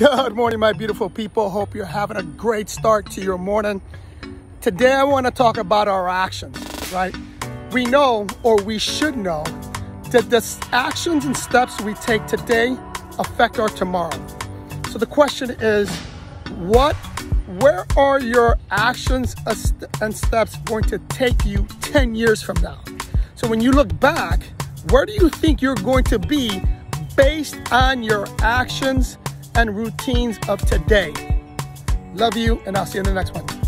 Good morning, my beautiful people. Hope you're having a great start to your morning. Today, I want to talk about our actions, right? We know, or we should know, that the actions and steps we take today affect our tomorrow. So the question is, where are your actions and steps going to take you 10 years from now? So when you look back, where do you think you're going to be based on your actions and routines of today? Love you, and I'll see you in the next one.